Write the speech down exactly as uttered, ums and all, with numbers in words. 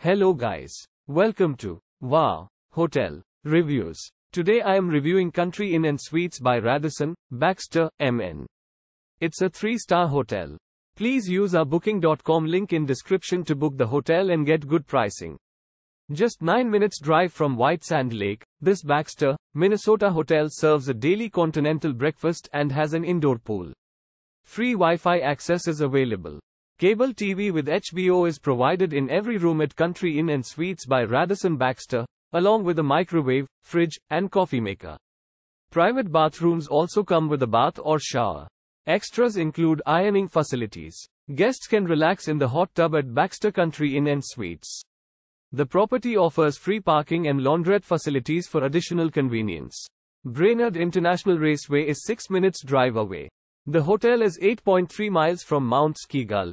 Hello guys. Welcome to Wow Hotel Reviews. Today I am reviewing Country Inn and Suites by Radisson, Baxter, M N. It's a three-star hotel. Please use our booking dot com link in description to book the hotel and get good pricing. Just nine minutes drive from White Sand Lake, this Baxter, Minnesota hotel serves a daily continental breakfast and has an indoor pool. Free Wi-Fi access is available. Cable T V with H B O is provided in every room at Country Inn and Suites by Radisson Baxter, along with a microwave, fridge, and coffee maker. Private bathrooms also come with a bath or shower. Extras include ironing facilities. Guests can relax in the hot tub at Baxter Country Inn and Suites. The property offers free parking and laundrette facilities for additional convenience. Brainerd International Raceway is six minutes drive away. The hotel is eight point three miles from Mount Ski Gull.